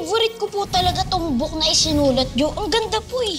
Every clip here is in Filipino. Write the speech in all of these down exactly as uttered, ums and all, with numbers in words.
Favorite ko po talaga tong book na isinulat niyo. Ang ganda po eh.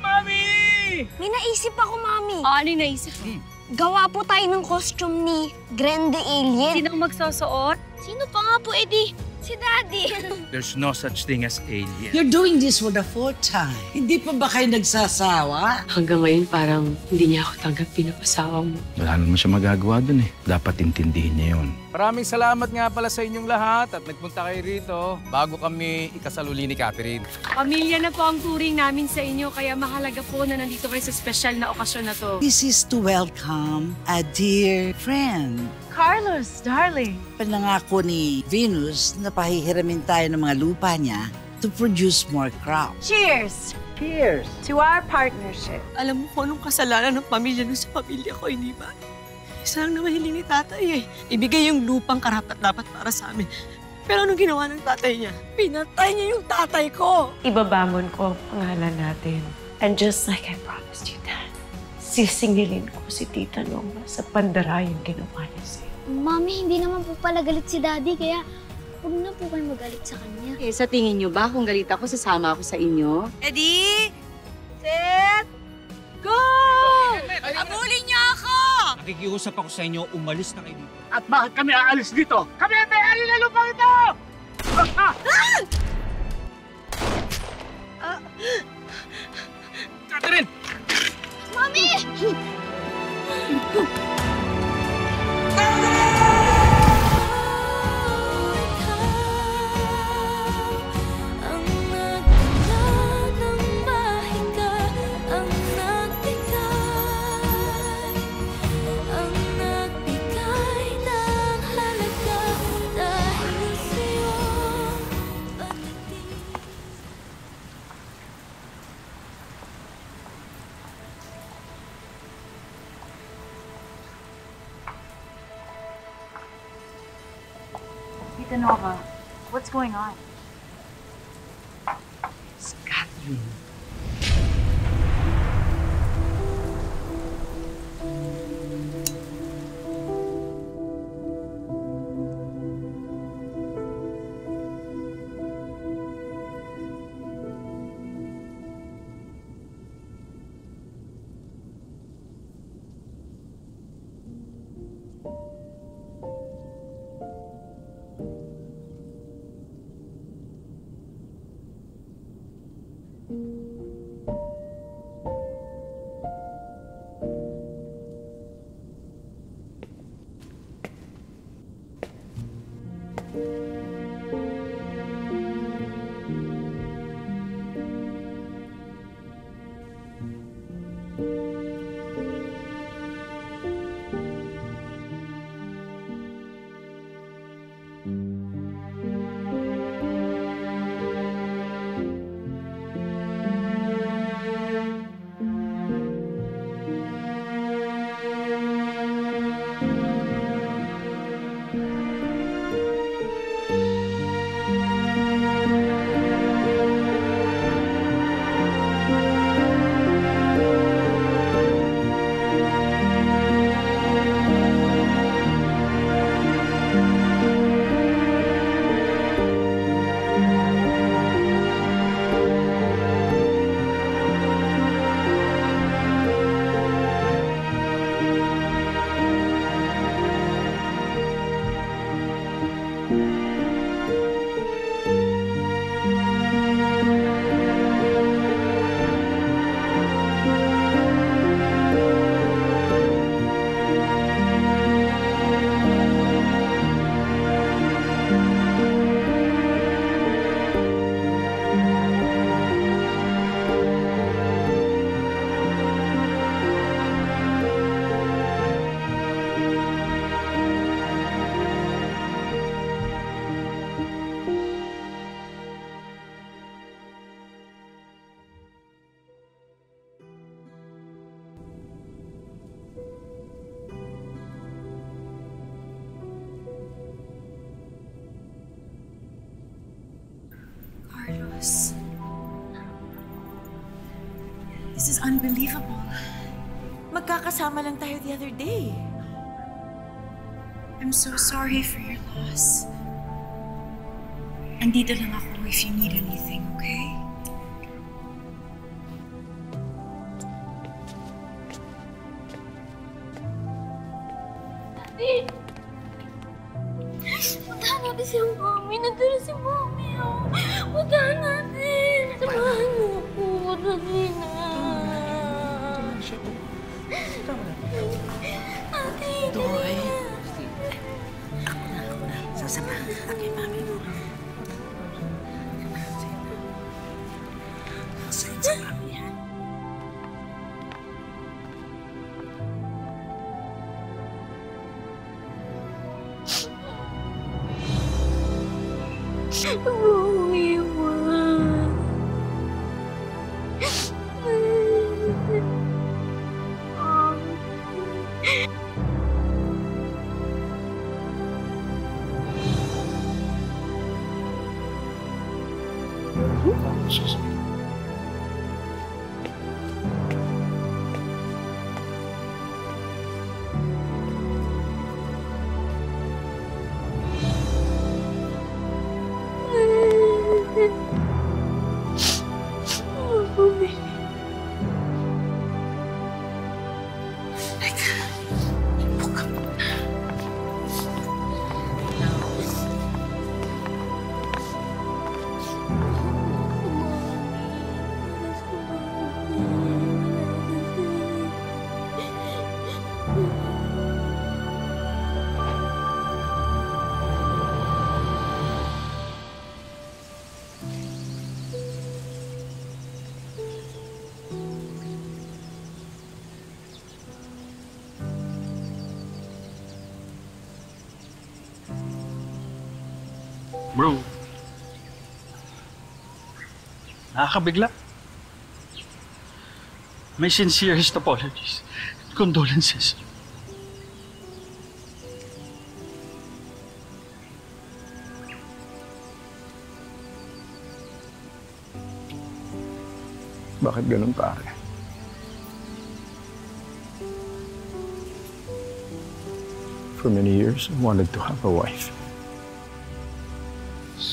Mami! May naisip ako, Mami. Ah, ano yung naisip ko? Hmm. Gawa po tayo ng costume ni Grand the Alien. Sinong magsusuot? Sino pa nga po, Eddie? Si Daddy. There's no such thing as alien. You're doing this for the fourth time. Hindi pa ba kayo nagsasawa? Hanggang ngayon parang hindi niya ako tanggap pinapasawa mo. Wala naman siya magagawa dun eh. Dapat intindihin niya yun. Maraming salamat nga pala sa inyong lahat at nagpunta kayo rito bago kami ikasaluli ni Catherine. Pamilya na po ang turing namin sa inyo kaya mahalaga po na nandito kayo sa special na okasyon na to. This is to welcome a dear friend. Carlos, darling. Pinangako ni Venus na pahihiramin tayo ng mga lupa niya to produce more crops. Cheers! Cheers! To our partnership. Alam mo kung anong kasalanan ng pamilya nung sa pamilya ko, hindi ba? Sarang na mahiling ni tatay eh. Ibigay yung lupang karapat-dapat para sa amin. Pero anong ginawa ng tatay niya? Pinatay niya yung tatay ko! Ibabamon ko ang pangalan natin. And just like I promised you, Dad, sisingilin ko si Tita Norma sa pandarayang ginawa niya sa'yo. Mami, hindi naman po pala galit si Daddy, kaya huwag na po kayo magalit sa kanya. Eh, sa tingin niyo ba kung galit ako, sasama ako sa inyo? Eddie! Set! Go! Abulin niyo ako! Nakikiusap ako sa inyo, umalis na kayo dito. At bakit kami aalis dito? Kami ang may-ari na lupa ito! Ah! Ah! Catherine! Mami! Nova, what's going on? It's Catherine. This is unbelievable. Magkakasama lang tayo the other day. I'm so sorry for your loss. Andito lang ako if you need anything, okay? Daddy! Punta natin si Mami! Nandito si Mami, oh! Punta natin! Samahan mo ako! Dali na! Tama na! Ate! Ito ay... Ako na, ako na. Sasamahan ka kay Mami mo. Bro, nakakabigla. My sincerest apologies and condolences. Bakit ganun, pare? For many years, I wanted to have a wife.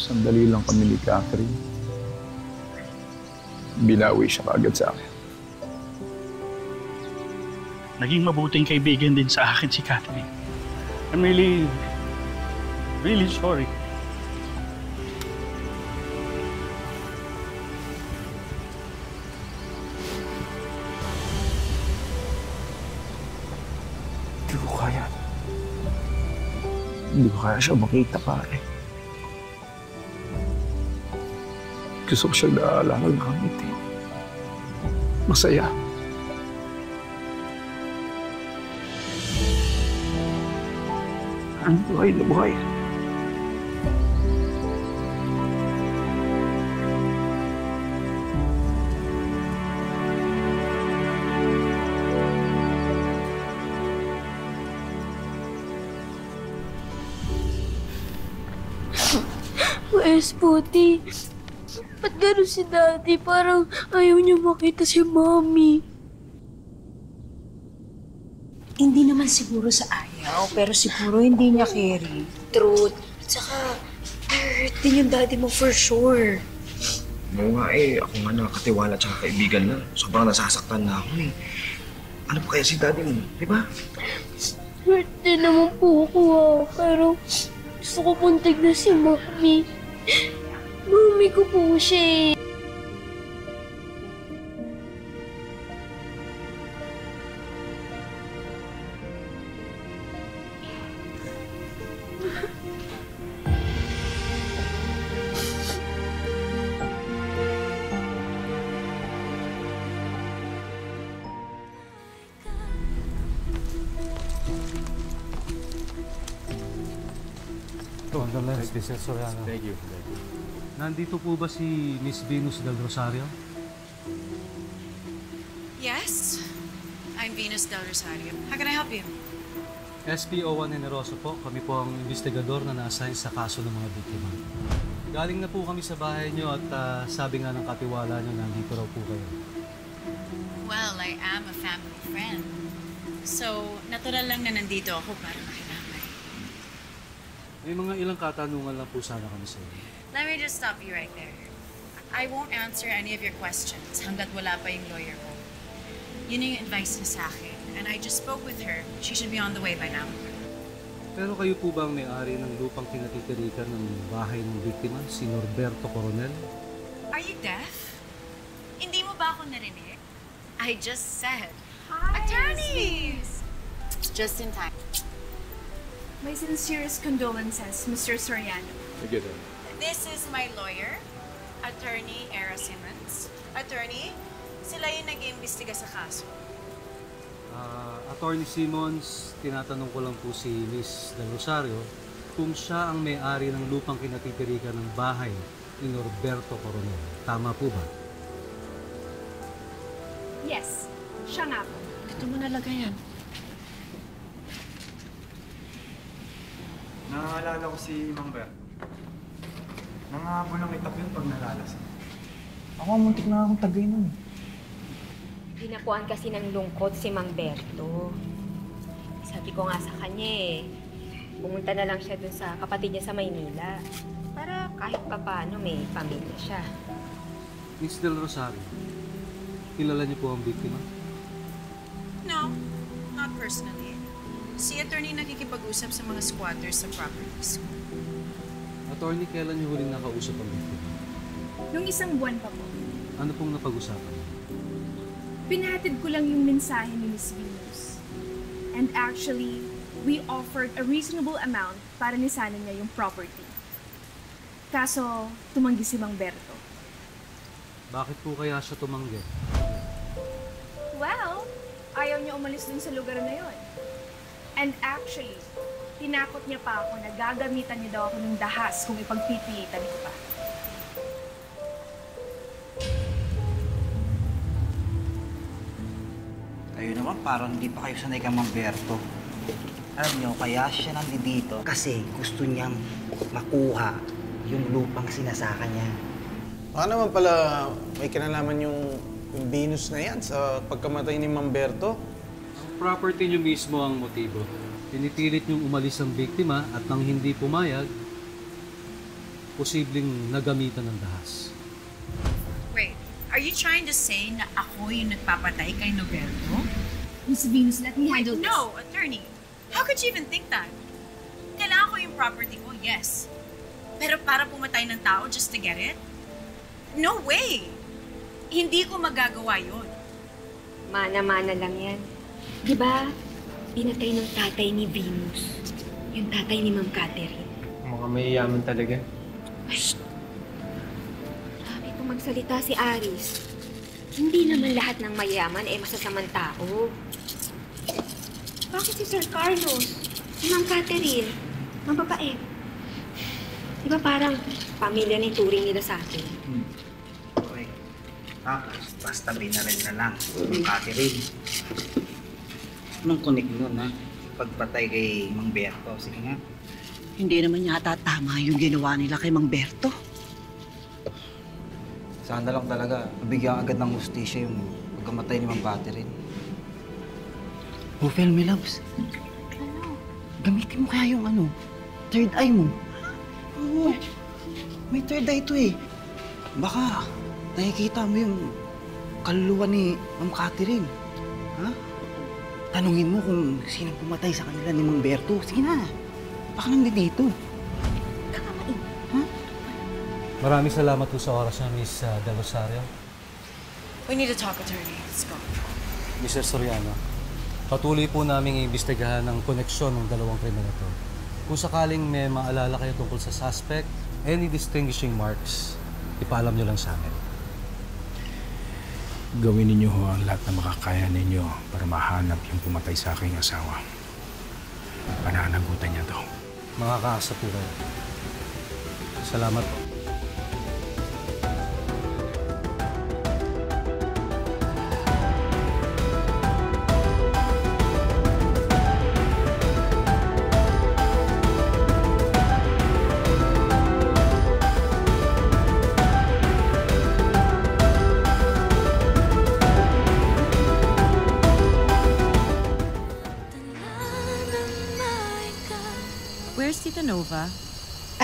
Sandali lang kami ni Catherine. Binawi siya kaagad sa akin. Naging mabuting kaibigan din sa akin si Catherine. I'm really, really sorry. Hindi ko kaya. Hindi ko kaya siya makita, pare. Gusto ko siyang naaalala ng ngiti. Masaya. Ang buhay na buhay. Where's Puti? Ba't gano'n si Daddy? Parang ayaw niya makita si Mommy. Hindi naman siguro sa ayaw, pero siguro hindi niya carry. Truth. At saka, hurt din yung Daddy mo for sure. Oo nga eh, ako nga nakakatiwala at saka kaibigan na. Sobrang nasasaktan na ako eh. Ano ba kaya si Daddy mo? Di ba? Hurt din naman po ako ah, pero gusto ko pong tignan si Mommy. Mami ko po siya eh. Ito, ang dala. Thank you. Thank you. Nandito po ba si Miss Venus Del Rosario? Yes, I'm Venus Del Rosario. How can I help you? S P O one Generoso po. Kami po ang investigador na na-assign sa kaso ng mga biktima. Galing na po kami sa bahay niyo at uh, sabi nga ng katiwala niyo na nandito raw po kayo. Well, I am a family friend. So, natural lang na nandito ako para makiramay. May mga ilang katanungan lang po sana kami sa inyo. Let me just stop you right there. I won't answer any of your questions hanggat wala pa yung lawyer ko. Yun yung advice niya sa akin. And I just spoke with her. She should be on the way by now. Pero kayo po bang may-ari ng lupang pinatitirikan ng bahay ng biktima, si Norberto Coronel? Are you deaf? Hindi mo ba ako narinig? I just said, hi, attorneys! Just in time. My sincerest condolences, Mister Soriano. Sige daw. This is my lawyer, Attorney Era Simmons. Attorney, sila yung nag-iimbestiga sa kaso. Uh, Attorney Simmons, tinatanong ko lang po si Miss Del Rosario kung siya ang may-ari ng lupang kinatitirikan ng bahay ni Norberto Coronel. Tama po ba? Yes, siya nga po. Dito mo nalagay yan. Naalala ko si Mang Ber. Nangahabol ang itap yun pag nalalasing. Ako, muntik na akong tagay nun. Pinakuan kasi ng lungkot si Mang Berto. Sabi ko nga sa kanya eh, bumunta na lang siya dun sa kapatid niya sa Maynila. Para kahit pa paano may pamilya siya. Miss Del Rosario, kilala niyo po ang biktima? No, not personally. Si attorney nakikipag-usap sa mga squatters sa properties. Attorney, kailan niyo huling nakausap ang biktima? Nung isang buwan pa po. Ano pong napag-usapan? Pinahatid ko lang yung mensahe ni Miss Venus. And actually, we offered a reasonable amount para nisanin niya yung property. Kaso, tumanggi si Mang Berto. Bakit po kaya siya tumanggi? Well, ayaw niya umalis dun sa lugar na yon. And actually, tinakot niya pa ako na gagamitan niya daw ako ng dahas kung ipagpipilitan ko pa. Ayun naman, parang hindi pa kayo sanay kang Mamberto. Alam niyo, kaya siya nandito kasi gusto niyang makuha yung lupang sinasaka niya. Baka naman pala may kinalaman yung Venus na yan sa pagkamatay ni Mamberto. Property niyo mismo ang motibo. Pinipilit niyong umalis ang biktima at nang hindi pumayag, posibleng nagamitan ng dahas. Wait, are you trying to say na ako yung nagpapatay kay Norberto? Miss Venus, let me handle this. No, attorney. How could you even think that? Kailangan ko yung property ko, yes. Pero para pumatay ng tao just to get it? No way! Hindi ko magagawa yun. Mana-mana lang yan. Di ba, pinatay ng tatay ni Venus, yung tatay ni Ma'am Catherine. Mukhang may yaman talaga. Shhh! Marami kong magsalita si Aris. Hindi naman lahat ng mayaman ay eh, masasamang tao. Bakit si Sir Carlos, si Ma'am Catherine, mababae? Di ba parang pamilya ni Turing nila sa atin? Hmm. Okay. Tapos, basta binaril na lang, Ma'am Catherine. Anong connect nun, ha? Pagpatay kay Mang Berto. Sige nga. Hindi naman yata tama yung ginawa nila kay Mang Berto. Sana lang talaga, nabigyan agad ng hustisya yung pagkamatay ni Mang Catherine. Bufel, my loves. Ano? Gamitin mo kaya yung ano? Third eye mo? Oo. May third eye to eh. Baka nakikita mo yung kaluluwa ni Ma'am Catherine. Ha? Tanungin mo kung sino pumatay sa kanila ni Norberto. Sige na, baka nandito. Kakamain. Ha? Maraming salamat po sa oras na, Miss Del Rosario. We need to talk, attorney. Let's go. Mister Soriano, patuloy po naming iimbestigahan ang koneksyon ng dalawang krimen ito. Kung sakaling may maalala kayo tungkol sa suspect, any distinguishing marks, ipaalam nyo lang sa amin. Gawin ninyo ho ang lahat na makakaya ninyo para mahanap yung pumatay sa aking asawa. Pananagutan niya to. Makakaasa po kayo. Salamat po.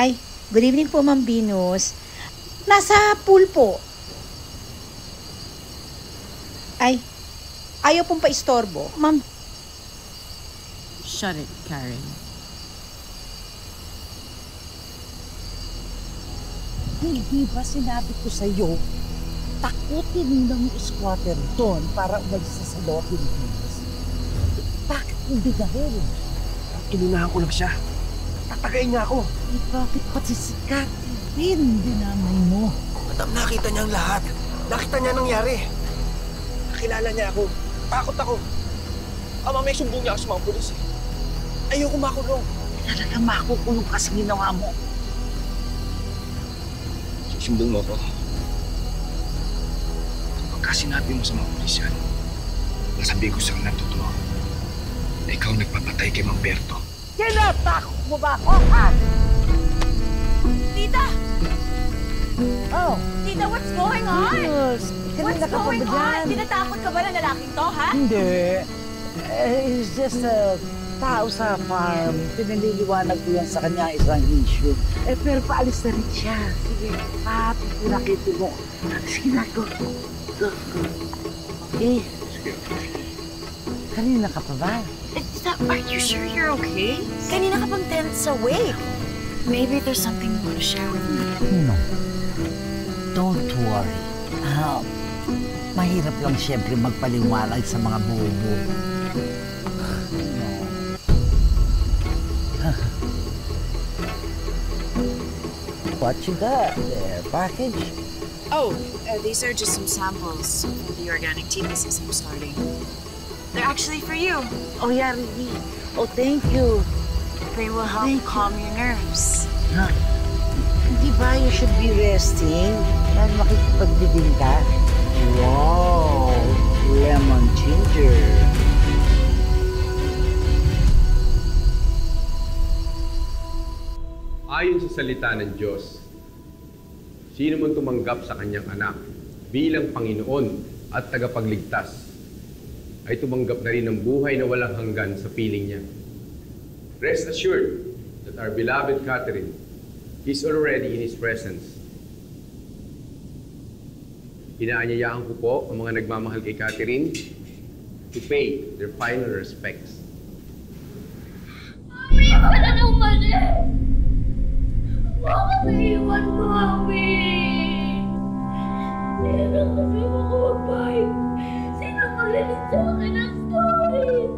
Ay, Good evening po, Ma'am Venus. Nasa pool po. Ay, ayaw pong paistorbo. Ma'am. Shut it, Karen. Hindi ba sinabi ko sa'yo, takutin ng squatter doon para umalis na sa Loa Pilipinas? Bakit hindi gawin? Inunahan ko lang siya. Tatagayin niya ako. Eh, bakit pati si Catherine dinamay mo? Madam, nakita niya ang lahat. Nakita niya nangyari. Nakilala niya ako. Takot ako. Ama, may sumbong niya ako sa mga pulis eh. Ayoko makulong. Talaga makukulong kasi ginawa mo. Susumbong mo ako. Kasi sinabi mo sa mga pulisyan, nasabihin ko sa'yo ng totoo. Ikaw nagpapatay kay Norberto. Kinatakot mo ba ako, ha? Tita! Oh! Tita, what's going on? Yes. What's going on? Tinatakot ka ba ng lalaking to, ha? Hindi. It's just a tao sa farm. Pinaniliwanag ko yan sa kanya isang issue. Eh, pero paalis na rin siya. Sige, ha? Pinakiti mo. Sige na, go. Eh, kanina ka pa ba? Are you sure you're okay? Kanina ka pang tense awake. Maybe there's something you want to share with me. No. Don't worry. Um, mahirap lang siyempre magpaliwanag sa mga bobo. No. What you got there? Package? Oh, uh, these are just some samples for the organic tea business I'm starting. They're actually for you. Oh, yeah, really? Oh, thank you. They will help thank calm you. your nerves. Huh? Di ba, you should be resting. Dahil makikipagdidin ka. Wow, lemon ginger. Ayon sa salita ng Diyos, sino man tumanggap sa kanyang anak bilang Panginoon at tagapagligtas ay tumanggap na rin ng buhay na walang hanggan sa piling niya. Rest assured that our beloved Catherine is already in His presence. Inaanyayahan ko po ang mga nagmamahal kay Catherine to pay their final respects. Mami, wala na umalis! Bakit naiwan mo kami? Sino kasi makuwapay? Sino maglilit sa akin ang story?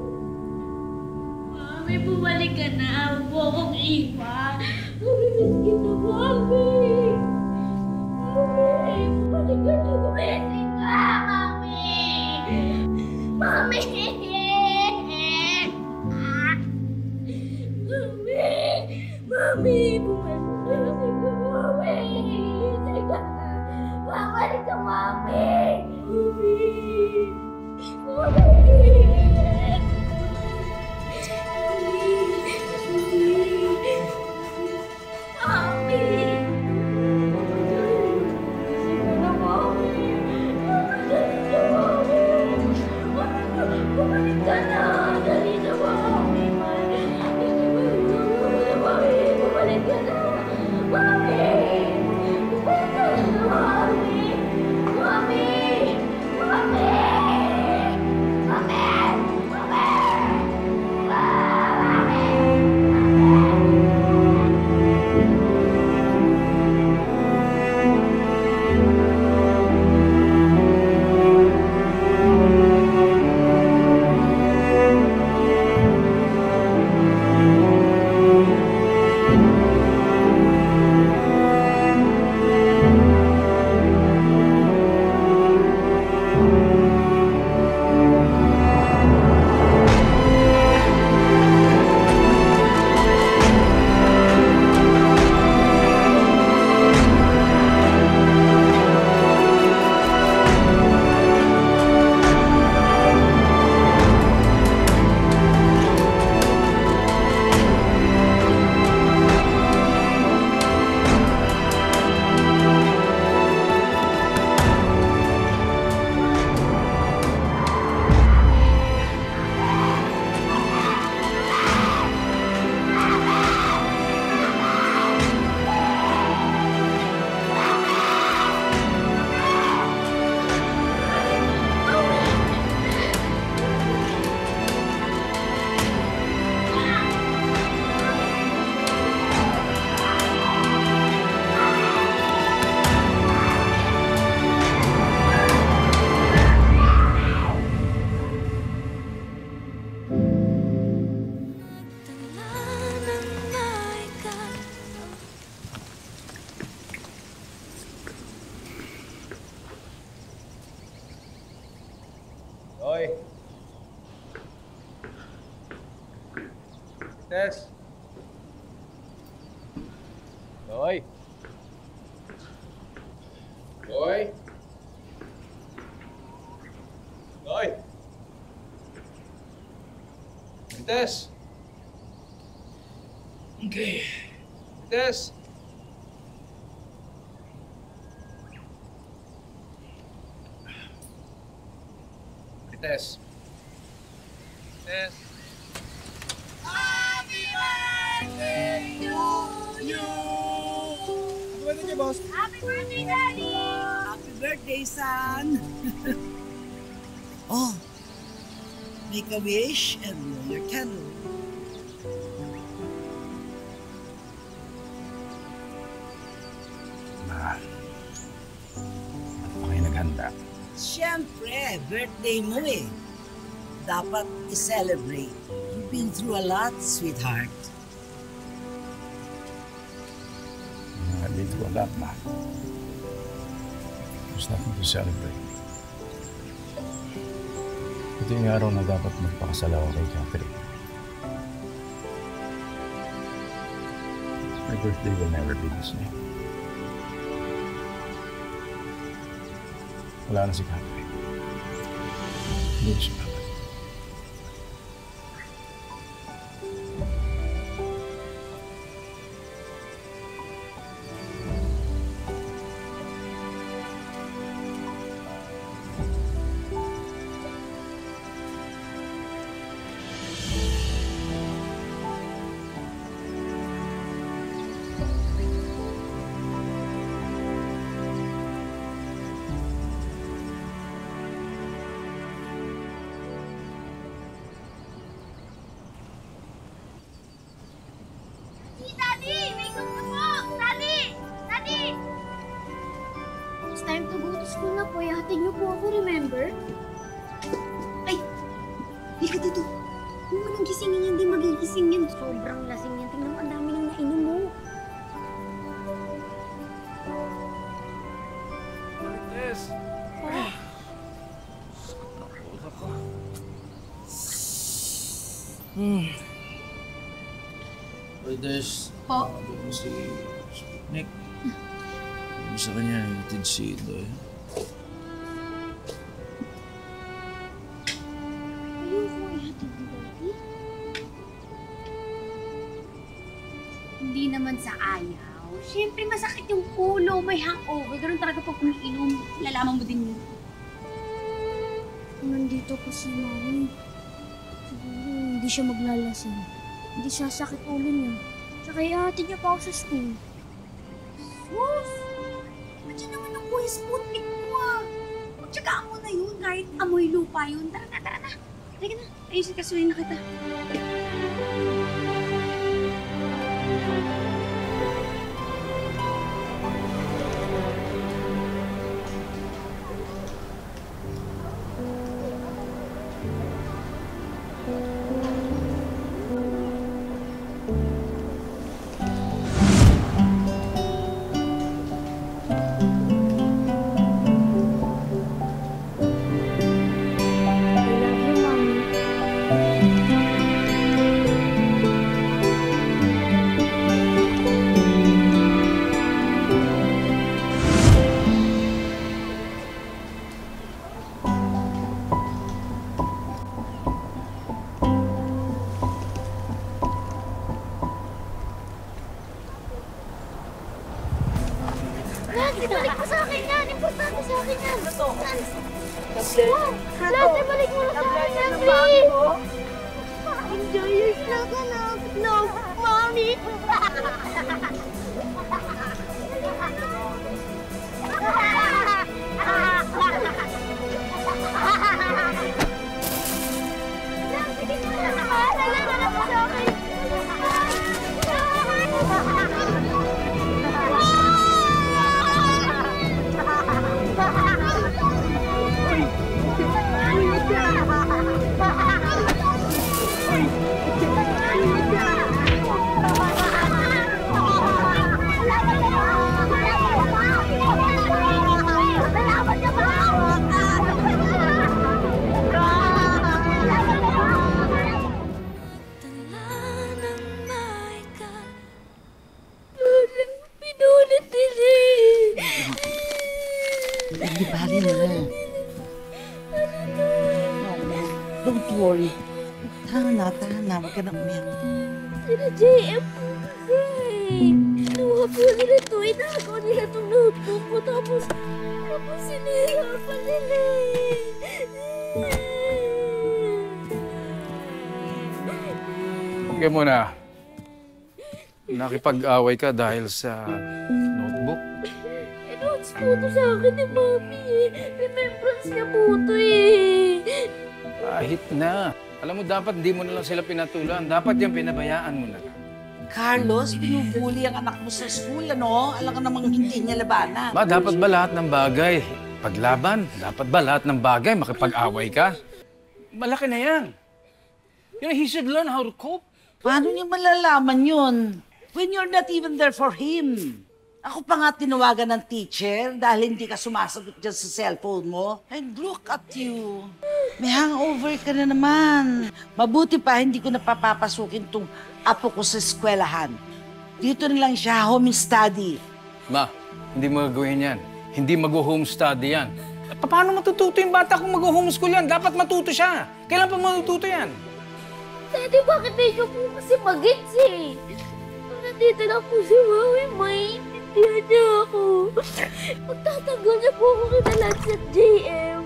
Mami, bumalik ka na. Huwag mo akong iwan. Mami, miss kita, Mami. Mami, bumalik ka na. Gumising ka, Mami. Mami! Mami! Mami, bumalik. Bawal ka, Mami! Mami! Mami! Mami! Mami! way. Tess. Boy. Boy. Boy. Tess. Okay. Tess. Tess. Tess. Happy birthday to you! Happy birthday niyo, boss! Happy birthday, Daddy! Happy birthday, son! Oh, make a wish and blow your candle. Ma, ano kayo naghanda? Siyempre, birthday mo eh. Dapat i-celebrate. You've been through a lot, sweetheart. I've been through a lot, Ma. There's nothing to celebrate. Ito yung araw na dapat magpakasalawa kay Catherine. My birthday will never be the same. Wala na si Catherine. Hindi siya kapatid. See it, though. Hindi naman sa ayaw. Siyempre, masakit yung ulo. May hangover. Ganun talaga pag umiinom. Lalaman mo din yun. Nandito ko si Mami. Siguro, hindi siya maglalasing. Hindi sasakit ulo niya. Tsaka ihatid niya pa ako sa school. Sus! Sputnik mo ah! Magtsagaan mo na yun kahit amoy lupa yun. Tara na, tara na. Halika na. Ayusin kasuhin na kita. Oh, Hindi bali na lang. Don't worry. Tahan na, tahan na. Huwag ka na umiyak. Sina J M po kasi. Nawa po nila ito. Inakaw nila itong notebook ko. Tapos, tapos sinira pa nila eh. Okay muna. Nakipag-away ka dahil sa notebook? Eh, notes po ito sa akin eh, Mami. Remembrance niya po ito eh. Kahit na. Alam mo, dapat di mo na lang sila pinatulan. Dapat yung pinabayaan mo na lang. Carlos, binubuli ang anak mo sa school, ano? Alam ka namang hindi niya labanan. Ma, dapat ba lahat ng bagay? Paglaban, dapat ba lahat ng bagay? Makipag-away ka? Malaki na yan. You know, he should learn how to cope. Paano niya malalaman yun? When you're not even there for him. Ako pa nga tinawagan ng teacher dahil hindi ka sumasagot dyan sa cellphone mo. And look at you. May hangover ka na naman. Mabuti pa, hindi ko napapapasukin itong apo ko sa eskwelahan. Dito na lang siya, home study. Ma, hindi mo gawin yan. Hindi mag-home study yan. Pa paano matututo yung bata kung mag-homeschool yan? Dapat matuto siya. Kailan pa matututo yan? Daddy, bakit medyo po kasi mag-its eh? Nandito lang po si Mami, may... Diyan niya ako. Magtatanggal niya po ako kita lahat sa J M.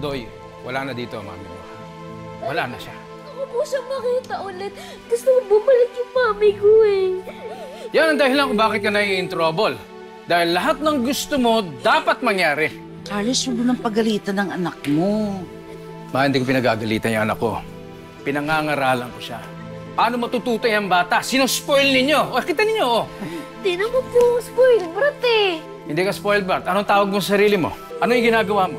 Doy, wala na dito, Mami. Wala na siya. Ako po siya makita ulit. Gusto mo bumalik yung Mami ko eh. Yan ang dahilan kung bakit ka nai-in trouble. Dahil lahat ng gusto mo dapat mangyari. Carlos, huwag mo ng pagalitan ng anak mo. Ma, hindi ko pinagagalitan yung anak ko. Pinangangaralan ko siya. Paano matututay ang bata? Sino-spoil ninyo? O, kita ninyo, oh. Hindi naman po ako spoiled, Bart, eh. Hindi ka spoiled, Bart. Anong tawag mo sa sarili mo? Ano yung ginagawa mo?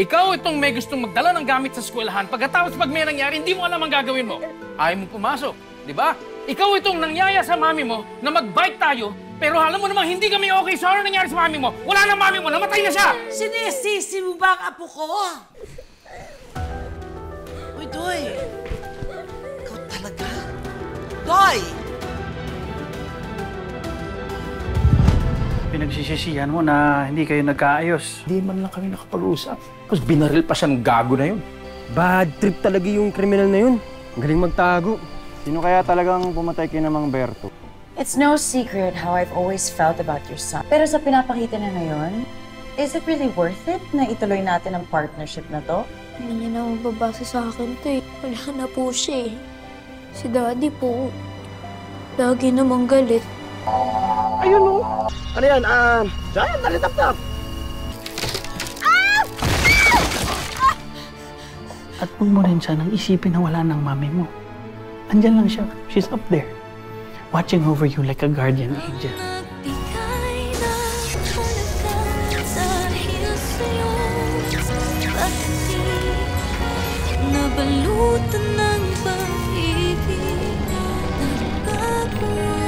Ikaw itong may gustong magdala ng gamit sa eskwelahan. Pagkatapos pag may nangyari, hindi mo alam ang gagawin mo. Ayaw mo pumasok, di ba? Ikaw itong nangyaya sa mami mo na mag-bike tayo, pero alam mo namang hindi kami okay sa ano nangyari sa mami mo. Wala na mami mo, namatay na siya! Sinisisi mo ba ang apo ko? Uy, Doy! Ikaw talaga? Doy! Pinagsisisihan mo na hindi kayo nagkaayos. Hindi man lang kami nakapag-usap. Tapos binaril pa siyang gago na yun. Bad trip talaga yung kriminal na yun. Galing magtago. Sino kaya talagang pumatay kay Mang Berto? It's no secret how I've always felt about your son. Pero sa pinapakita na ngayon, is it really worth it na ituloy natin ang partnership na to? Hindi niya naman babasa sa akin to eh. Wala na po siya eh. Si Daddy po. Lagi namang galit. Ayun o. Ano yan? Ah, dyan, nalitap-tap. At huwag mo rin siya nang isipin na wala ng mami mo. Andyan lang siya. She's up there. Watching over you like a guardian angel. Nabalutan ng pag-ibig. Nagkakuha.